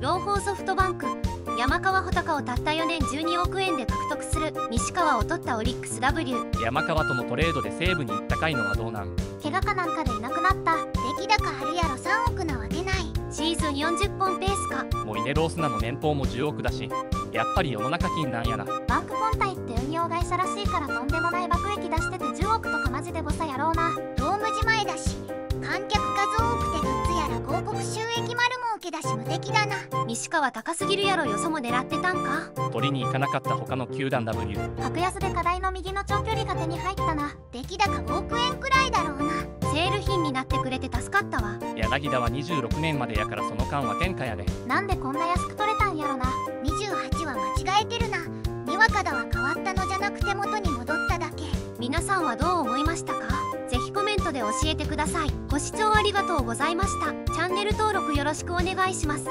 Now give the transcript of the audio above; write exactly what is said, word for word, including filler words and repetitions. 朗報ソフトバンク山川穂高をたったよねんじゅうにおくえんで獲得する。西川を取ったオリックス ダブリュー 山川とのトレードで西武に行ったかいのはどうなん。怪我かなんかでいなくなった出来高春やろさんおくなわけない。シーズンよんじゅっぽんペースか。もうイネロースなの年俸もじゅうおくだし、やっぱり世の中金なんやな。バンク本体って運用会社らしいからとんでもない爆益出しててじゅうおくとかマジでボサやろうな。ドームじまいだし観客数多くてグッズやら広告収益丸儲けだし無敵だな。西川高すぎるやろ。よそも狙ってたんか。取りに行かなかった他の球団 ダブリュー。 格安で課題の右の長距離が手に入ったな。出来高ごおくえんくらいだろうな。セール品になってくれて助かったわ。柳田はにじゅうろくねんまでやからその間は天下やで。なんでこんな安く取れたんやろな。にじゅうはちは間違えてるな。にわかだは変わったのじゃなくて元に戻っただけ。皆さんはどう思いましたか。ぜひコメントで教えてください。ご視聴ありがとうございました。チャンネル登録よろしくお願いします。